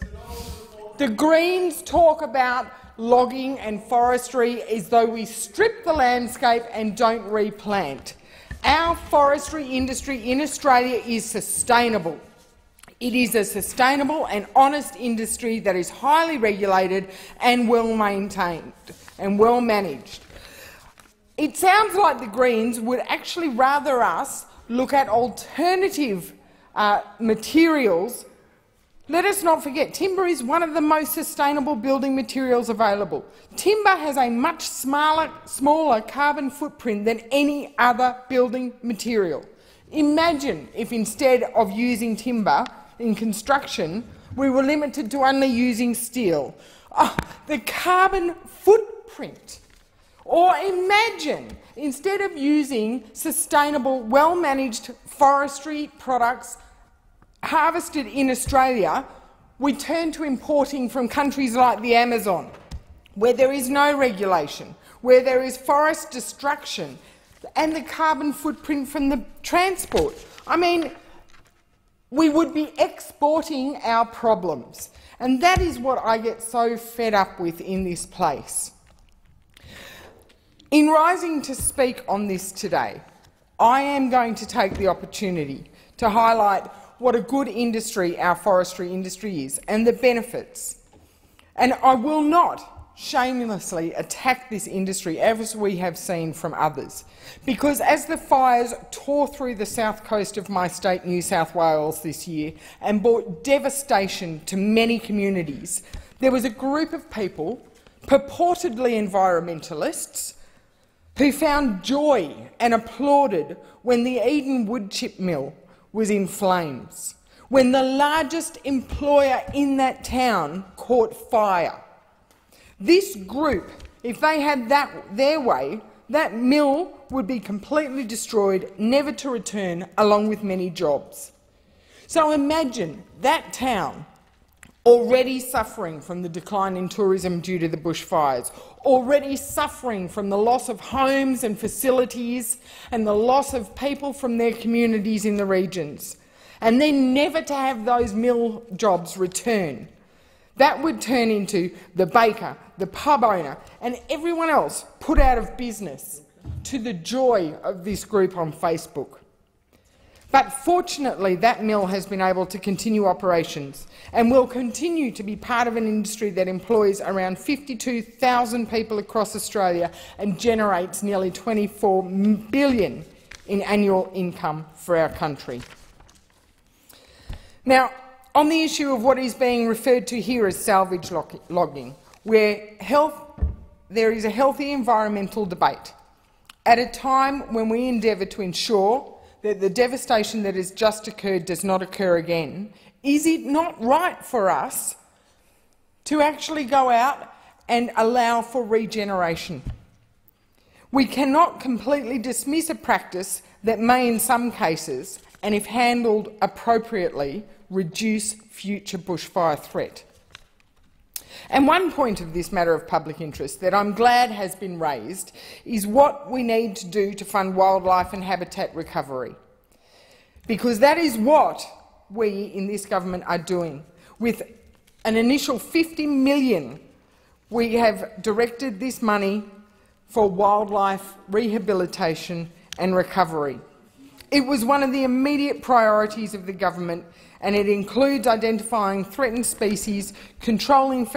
The Greens talk about logging and forestry as though we strip the landscape and don't replant. Our forestry industry in Australia is sustainable. It is a sustainable and honest industry that is highly regulated and well maintained and well managed. It sounds like the Greens would actually rather us look at alternative uh, materials. Let us not forget, timber is one of the most sustainable building materials available. Timber has a much smaller, smaller carbon footprint than any other building material. Imagine if, instead of using timber in construction, we were limited to only using steel. Oh, the carbon footprint. Or imagine, instead of using sustainable, well-managed forestry products harvested in Australia, we turn to importing from countries like the Amazon, where there is no regulation, where there is forest destruction, and the carbon footprint from the transport. I mean, we would be exporting our problems, and that is what I get so fed up with in this place. In rising to speak on this today, I am going to take the opportunity to highlight what a good industry our forestry industry is and the benefits. And I will not shamelessly attacked this industry, as we have seen from others, because as the fires tore through the south coast of my state, New South Wales, this year and brought devastation to many communities, there was a group of people, purportedly environmentalists, who found joy and applauded when the Eden woodchip mill was in flames, when the largest employer in that town caught fire. This group, if they had that their way, that mill would be completely destroyed, never to return, along with many jobs. So imagine that town, already suffering from the decline in tourism due to the bushfires, already suffering from the loss of homes and facilities and the loss of people from their communities in the regions, and then never to have those mill jobs return. That would turn into the baker, the pub owner and everyone else put out of business, to the joy of this group on Facebook. But fortunately, that mill has been able to continue operations and will continue to be part of an industry that employs around fifty-two thousand people across Australia and generates nearly twenty-four billion dollars in annual income for our country. Now, on the issue of what is being referred to here as salvage logging, where health, there is a healthy environmental debate at a time when we endeavour to ensure that the devastation that has just occurred does not occur again, is it not right for us to actually go out and allow for regeneration? We cannot completely dismiss a practice that may, in some cases, and if handled appropriately, reduce future bushfire threat. And one point of this matter of public interest that I'm glad has been raised is what we need to do to fund wildlife and habitat recovery, because that is what we in this government are doing. With an initial fifty million dollars, we have directed this money for wildlife rehabilitation and recovery. It was one of the immediate priorities of the government, and it includes identifying threatened species, controlling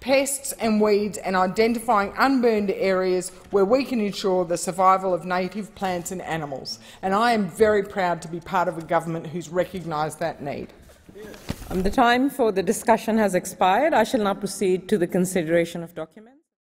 pests and weeds, and identifying unburned areas where we can ensure the survival of native plants and animals. And I am very proud to be part of a government who's recognised that need. Um, the time for the discussion has expired. I shall now proceed to the consideration of documents.